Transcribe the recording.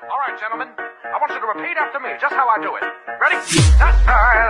All right, gentlemen, I want you to repeat after me just how I do it. Ready? That's right.